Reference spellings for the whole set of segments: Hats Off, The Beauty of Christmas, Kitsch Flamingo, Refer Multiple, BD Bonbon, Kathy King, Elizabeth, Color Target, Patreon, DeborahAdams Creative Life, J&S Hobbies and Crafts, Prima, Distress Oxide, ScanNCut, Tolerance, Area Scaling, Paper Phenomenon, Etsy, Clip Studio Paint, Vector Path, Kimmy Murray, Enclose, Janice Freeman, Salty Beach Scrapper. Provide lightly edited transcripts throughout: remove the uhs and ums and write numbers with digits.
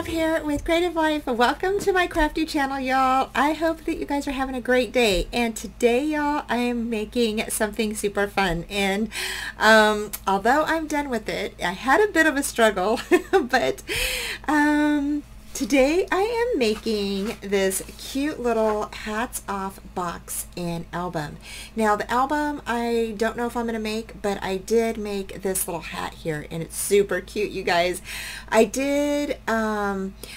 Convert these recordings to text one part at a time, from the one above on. Deb here with Creative Life. Welcome to my crafty channel, y'all. I hope that you guys are having a great day. And today, y'all, I am making something super fun. And although I'm done with it, I had a bit of a struggle, but today I am making this cute little hats off box and album. Now the album, I don't know if I'm going to make, but I did make this little hat here and it's super cute, you guys. I did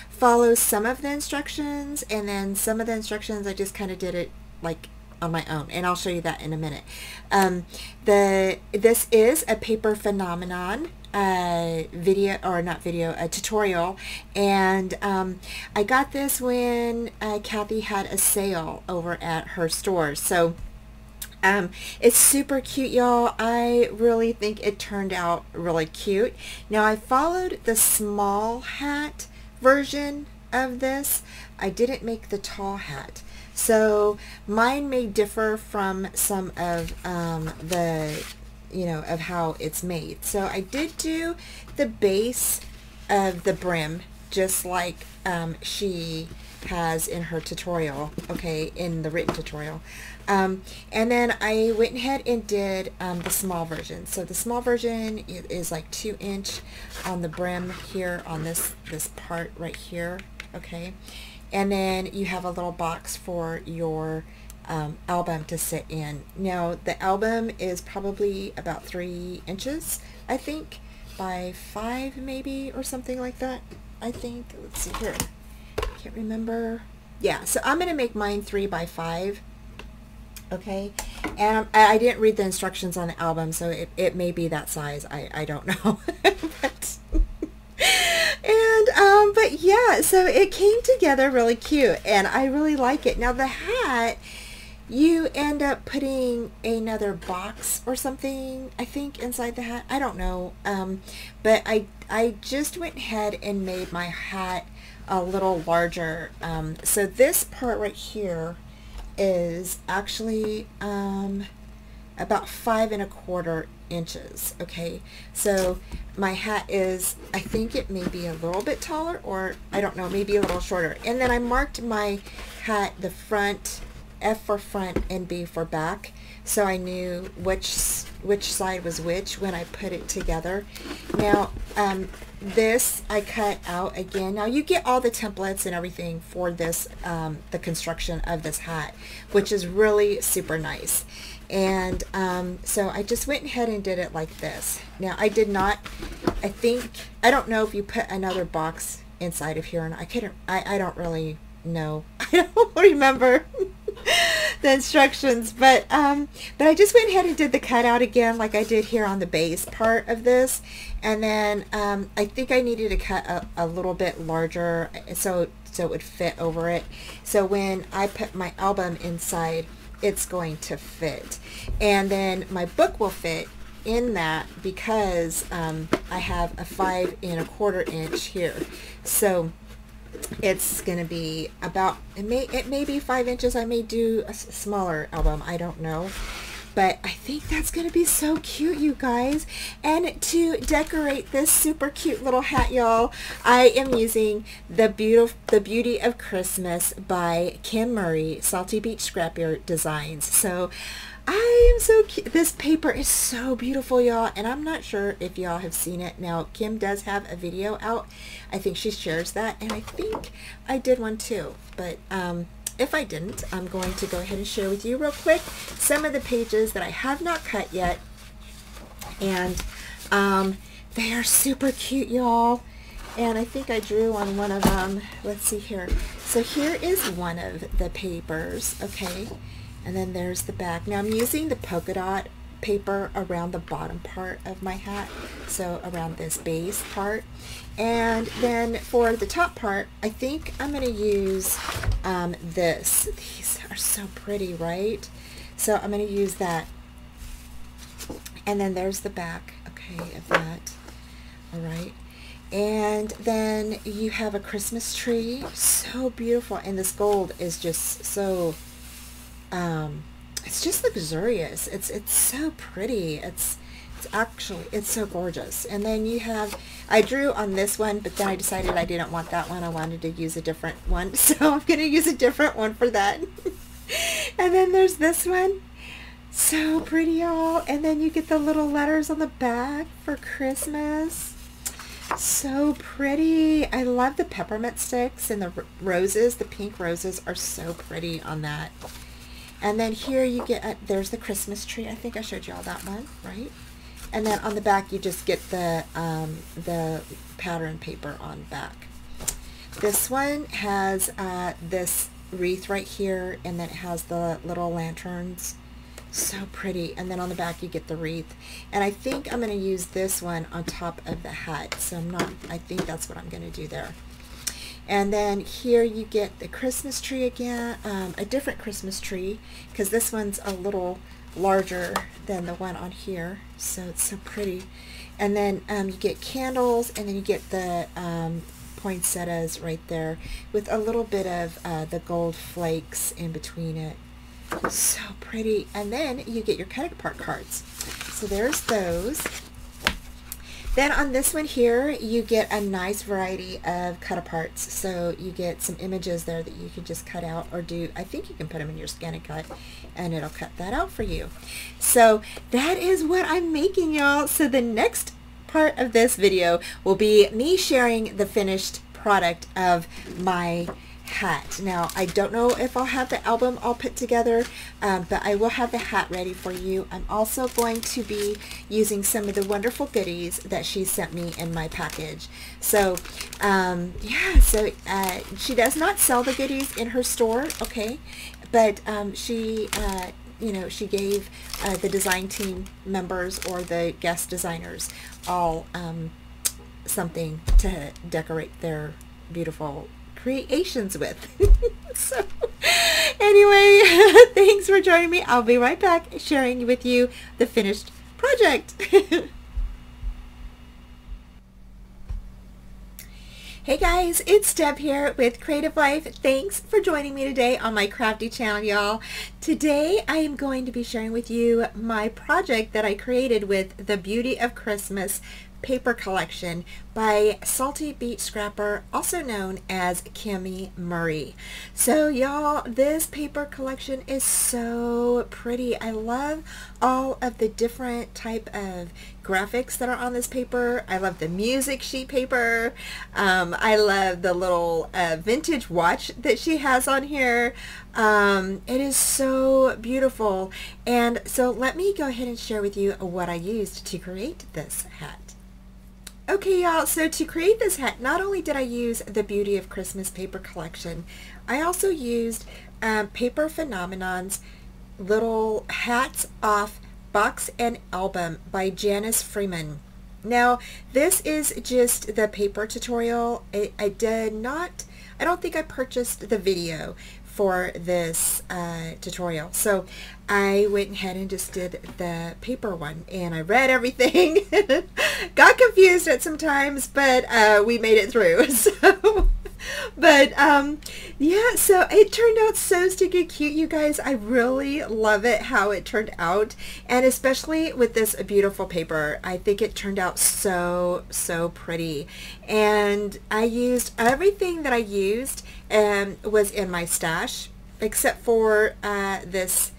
follow some of the instructions, and then some of the instructions I just kind of did it like on my own, and I'll show you that in a minute. This is a Paper Phenomenon tutorial, and I got this when Kathy had a sale over at her store. So it's super cute, y'all. I really think it turned out really cute. Now I followed the small hat version of this. I didn't make the tall hat. So mine may differ from some of of how it's made. So I did do the base of the brim just like she has in her tutorial, okay, in the written tutorial. And then I went ahead and did the small version. So the small version is like 2 inch on the brim here on this part right here, okay. And then you have a little box for your album to sit in. Now the album is probably about 3 inches, I think, by 5 maybe, or something like that, I think. Let's see here, I can't remember. Yeah, so I'm gonna make mine 3 by 5, okay. And I didn't read the instructions on the album, so it may be that size, I don't know. But yeah, so it came together really cute and I really like it. Now the hat, you end up putting another box or something, I think, inside the hat. I don't know. But I just went ahead and made my hat a little larger. So this part right here is actually about 5 1/4 inches, okay. So my hat is, I think it may be a little bit taller, or I don't know, maybe a little shorter. And then I marked my hat, the front, F for front and B for back, so I knew which side was which when I put it together. Now this I cut out again. Now you get all the templates and everything for this, the construction of this hat, which is really super nice. And so I just went ahead and did it like this. Now I did not, I think, I don't know if you put another box inside of here, and I don't really know. I don't remember the instructions, but I just went ahead and did the cutout again like I did here on the base part of this. And then I think I needed to cut a little bit larger so it would fit over it. So when I put my album inside, it's going to fit. And then my book will fit in that because I have a 5 1/4 inch here. So it's gonna be about, it may be 5 inches. I may do a smaller album, I don't know. But I think that's going to be so cute, you guys. And to decorate this super cute little hat, y'all, I am using The Beauty of Christmas by Kim Murray, Salty Beach Scrapper Designs. So I am so cute. This paper is so beautiful, y'all, and I'm not sure if y'all have seen it. Now, Kim does have a video out. I think she shares that, and I think I did one too, but if I didn't, I'm going to go ahead and share with you real quick some of the pages that I have not cut yet. And they are super cute, y'all. And I think I drew on one of them. Let's see here. So here is one of the papers, okay. And then there's the back. Now I'm using the polka dot paper around the bottom part of my hat, so around this base part. And then for the top part, I think I'm going to use this. These are so pretty, right? So I'm going to use that. And then there's the back, okay, of that. All right. And then you have a Christmas tree. So beautiful. And this gold is just so, it's just luxurious. It's so pretty. It's actually, it's so gorgeous. And then you have I drew on this one, but then I decided I didn't want that one. I wanted to use a different one, so I'm going to use a different one for that. And then there's this one. So pretty, y'all. And then you get the little letters on the back for Christmas. So pretty. I love the peppermint sticks and the roses. The pink roses are so pretty on that. And then here you get, there's the Christmas tree. I think I showed y'all that one, right? And then on the back, you just get the pattern paper on back. This one has this wreath right here, and then it has the little lanterns. So pretty. And then on the back, you get the wreath. And I think I'm going to use this one on top of the hat. So I'm not, I think that's what I'm going to do there. And then here you get the Christmas tree again, a different Christmas tree, because this one's a little larger than the one on here, so it's so pretty. And then you get candles, and then you get the poinsettias right there with a little bit of the gold flakes in between it. So pretty. And then you get your cut apart cards, so there's those. Then on this one here, you get a nice variety of cut-aparts. So you get some images there that you can just cut out or do. I think you can put them in your ScanNCut, and it'll cut that out for you. So that is what I'm making, y'all. So the next part of this video will be me sharing the finished product of my hat. Now, I don't know if I'll have the album all put together, but I will have the hat ready for you. I'm also going to be using some of the wonderful goodies that she sent me in my package. So, yeah, so she does not sell the goodies in her store, okay, but she, you know, she gave the design team members or the guest designers all something to decorate their beautiful creations with. So anyway, thanks for joining me. I'll be right back sharing with you the finished project. Hey guys, it's Deb here with Creative Life. Thanks for joining me today on my crafty channel, y'all. Today I am going to be sharing with you my project that I created with The Beauty of Christmas paper collection by Salty Beach Scrapper, also known as Kimmy Murray. So y'all, this paper collection is so pretty. I love all of the different type of graphics that are on this paper. I love the music sheet paper. I love the little vintage watch that she has on here. It is so beautiful. And so let me go ahead and share with you what I used to create this hat. Okay, y'all, so to create this hat, not only did I use The Beauty of Christmas paper collection, I also used Paper Phenomenon's Little Hats Off box and album by Janice Freeman. Now, this is just the paper tutorial. I don't think I purchased the video for this tutorial. So I went ahead and just did the paper one, and I read everything. Got confused at some times, but we made it through. So but yeah, so it turned out so stinking cute, you guys. I really love it how it turned out, and especially with this beautiful paper. I think it turned out so pretty. And I used everything that I used was in my stash, except for this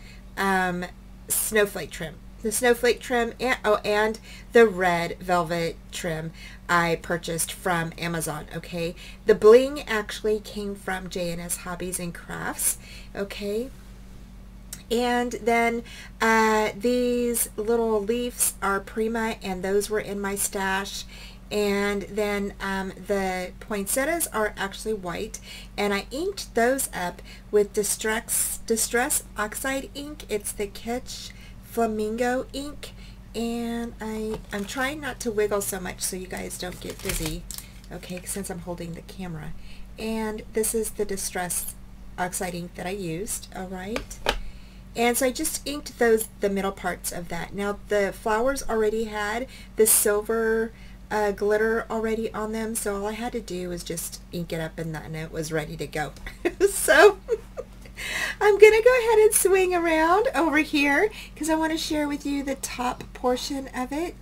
snowflake trim. The snowflake trim and the red velvet trim I purchased from Amazon, okay? The bling actually came from J&S Hobbies and Crafts, okay? And then these little leaves are Prima, and those were in my stash. And then the poinsettias are actually white, and I inked those up with Distress Oxide ink. It's the Kitsch Flamingo ink. And I'm trying not to wiggle so much so you guys don't get dizzy, okay, since I'm holding the camera. And this is the Distress Oxide ink that I used, all right? And so I just inked those, the middle parts of that. Now, the flowers already had the silver glitter already on them, so all I had to do was just ink it up, and then it was ready to go. So I'm gonna go ahead and swing around over here because I want to share with you the top portion of it.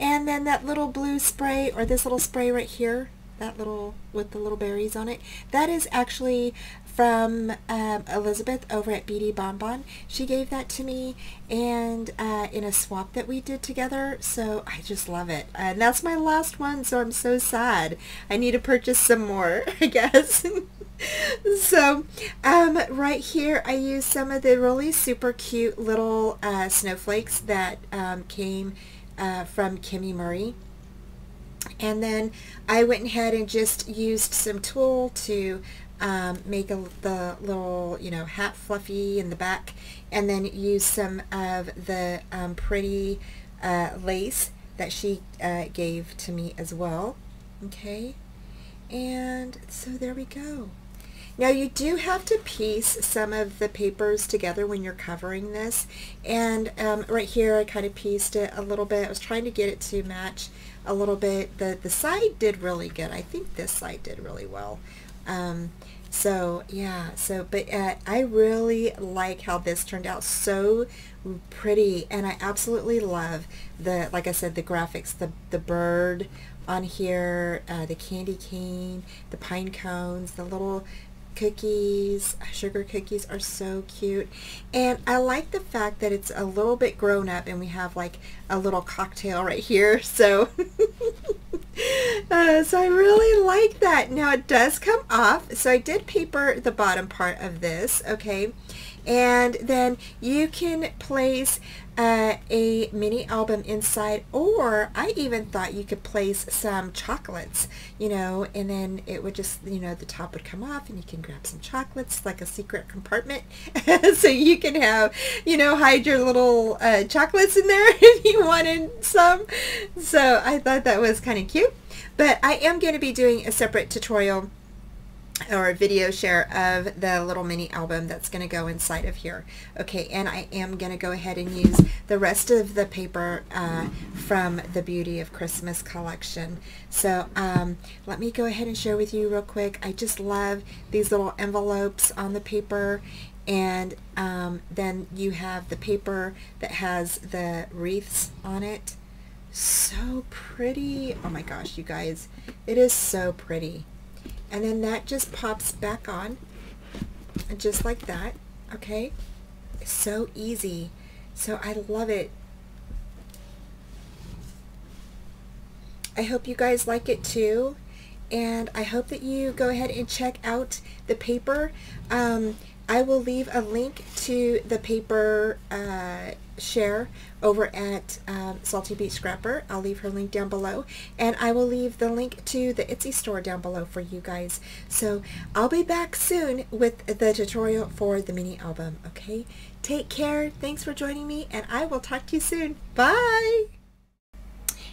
And then that little blue spray, or this little spray right here, that little with the little berries on it, that is actually from Elizabeth over at BD Bonbon. She gave that to me, and in a swap that we did together, so I just love it. And that's my last one, so I'm so sad. I need to purchase some more, I guess. So right here I used some of the really super cute little snowflakes that came from Kimmy Murray. And then I went ahead and just used some tulle to make the little, you know, hat fluffy in the back, and then use some of the pretty lace that she gave to me as well. Okay, and so there we go. Now you do have to piece some of the papers together when you're covering this, and right here I kind of pieced it a little bit. I was trying to get it to match a little bit. The side did really good. I think this side did really well. So yeah, so but I really like how this turned out, so pretty, and I absolutely love the, like I said, the graphics, the bird on here, the candy cane, the pine cones, the little cookies, sugar cookies are so cute. And I like the fact that it's a little bit grown up, and we have like a little cocktail right here, so so I really like that. Now it does come off, so I did paper the bottom part of this, okay, and then you can place a mini album inside, or I even thought you could place some chocolates, you know, and then it would just, you know, the top would come off and you can grab some chocolates, like a secret compartment. So you can have, you know, hide your little chocolates in there if you wanted some. So I thought that was kind of cute. But I am going to be doing a separate tutorial or a video share of the little mini album that's going to go inside of here. Okay, and I am going to go ahead and use the rest of the paper from the Beauty of Christmas collection. So let me go ahead and share with you real quick. I just love these little envelopes on the paper, and then you have the paper that has the wreaths on it. So pretty. Oh my gosh, you guys, it is so pretty. And then that just pops back on, just like that, okay? So easy. So I love it. I hope you guys like it too. And I hope that you go ahead and check out the paper. I will leave a link to the paper share over at Salty Beach Scrapper. I'll leave her link down below, and I will leave the link to the Etsy store down below for you guys. So I'll be back soon with the tutorial for the mini album. Okay, take care, thanks for joining me, and I will talk to you soon. Bye.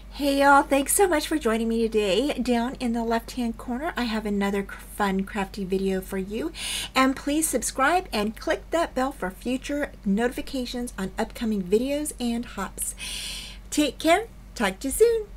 Hey y'all, thanks so much for joining me today. Down in the left hand corner I have another fun crafty video for you, and please subscribe and click that bell for future notifications on upcoming videos and hops. Take care, talk to you soon.